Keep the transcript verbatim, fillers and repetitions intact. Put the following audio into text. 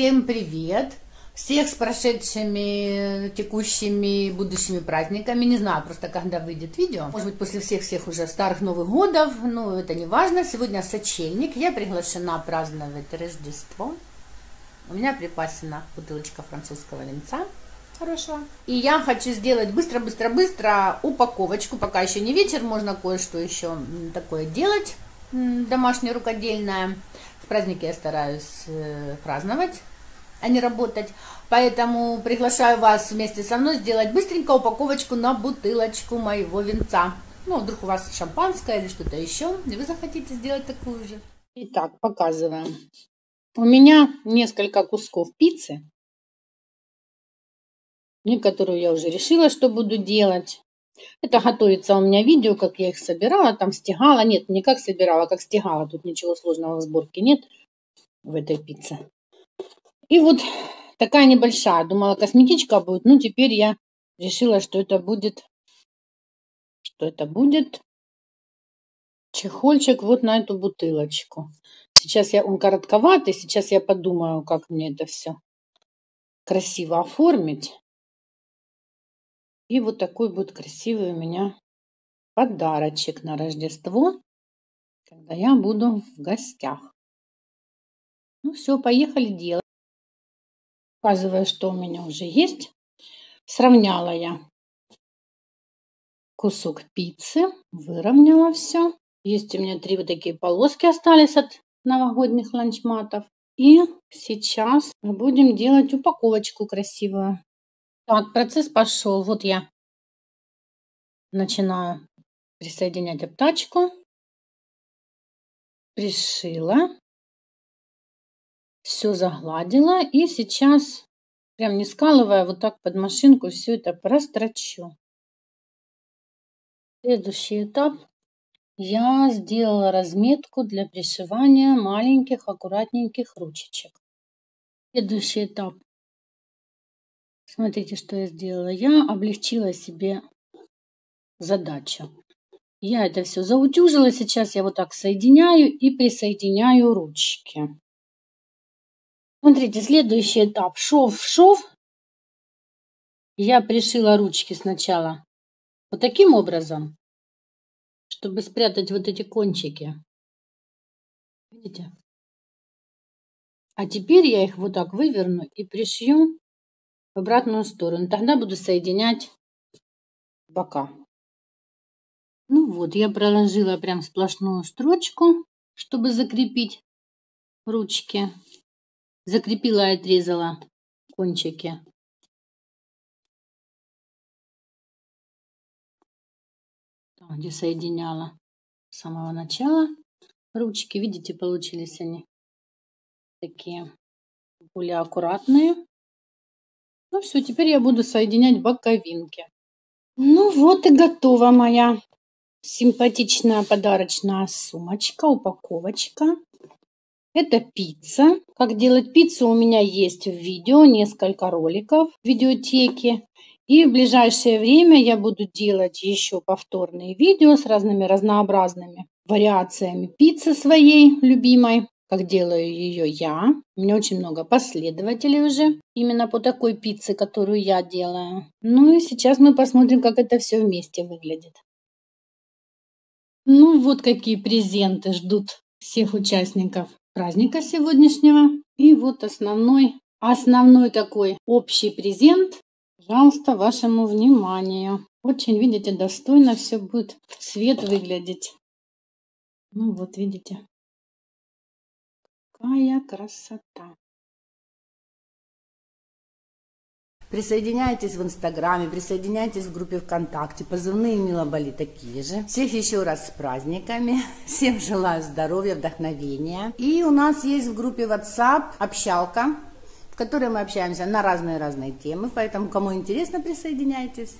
Всем привет! Всех с прошедшими, текущими, будущими праздниками. Не знаю просто, когда выйдет видео. Может быть, после всех-всех уже старых Новых годов, но это не важно. Сегодня сочельник. Я приглашена праздновать Рождество. У меня припасена бутылочка французского винца. Хорошего. И я хочу сделать быстро-быстро-быстро упаковочку. Пока еще не вечер, можно кое-что еще такое делать. Домашнее, рукодельное. В праздники я стараюсь праздновать, а не работать. Поэтому приглашаю вас вместе со мной сделать быстренько упаковочку на бутылочку моего винца. Ну, вдруг у вас шампанское или что-то еще, и вы захотите сделать такую же. Итак, показываем. У меня несколько кусков пиццы, некоторую я уже решила, что буду делать. Это готовится у меня видео, как я их собирала, там стегала. Нет, не как собирала, как стегала. Тут ничего сложного в сборке нет в этой пицце. И вот такая небольшая. Думала, косметичка будет. Ну, теперь я решила, что это будет... Что это будет? Чехольчик вот на эту бутылочку. Сейчас я... Он коротковатый. Сейчас я подумаю, как мне это все красиво оформить. И вот такой будет красивый у меня подарочек на Рождество, когда я буду в гостях. Ну все, поехали делать. Показываю, что у меня уже есть. Сравняла я кусок пиццы, выровняла все. Есть у меня три вот такие полоски остались от новогодних ланчматов. И сейчас мы будем делать упаковочку красивую. Так, процесс пошел. Вот я начинаю присоединять обтачку. Пришила. Все загладила. И сейчас, прям не скалывая, вот так под машинку все это прострочу. Следующий этап. Я сделала разметку для пришивания маленьких, аккуратненьких ручечек. Следующий этап. Смотрите, что я сделала. Я облегчила себе задачу. Я это все заутюжила. Сейчас я вот так соединяю и присоединяю ручки. Смотрите, следующий этап. Шов в шов. Я пришила ручки сначала вот таким образом, чтобы спрятать вот эти кончики. Видите? А теперь я их вот так выверну и пришью в обратную сторону. Тогда буду соединять бока. Ну вот, я проложила прям сплошную строчку, чтобы закрепить ручки. Закрепила и отрезала кончики. Там, где соединяла с самого начала ручки. Видите, получились они такие более аккуратные. Ну все, теперь я буду соединять боковинки. Ну вот и готова моя симпатичная подарочная сумочка, упаковочка. Это пицца. Как делать пиццу у меня есть в видео, несколько роликов в видеотеке. И в ближайшее время я буду делать еще повторные видео с разными разнообразными вариациями пиццы своей любимой. Как делаю ее я. У меня очень много последователей уже. Именно по такой пицце, которую я делаю. Ну и сейчас мы посмотрим, как это все вместе выглядит. Ну вот какие презенты ждут всех участников праздника сегодняшнего. И вот основной, основной такой общий презент. Пожалуйста, вашему вниманию. Очень, видите, достойно все будет в цвет выглядеть. Ну вот, видите. Какая красота! Присоединяйтесь в Инстаграме, присоединяйтесь в группе ВКонтакте. Позывные Мила Бали такие же. Всех еще раз с праздниками. Всем желаю здоровья, вдохновения. И у нас есть в группе WhatsApp общалка, в которой мы общаемся на разные-разные темы. Поэтому, кому интересно, присоединяйтесь.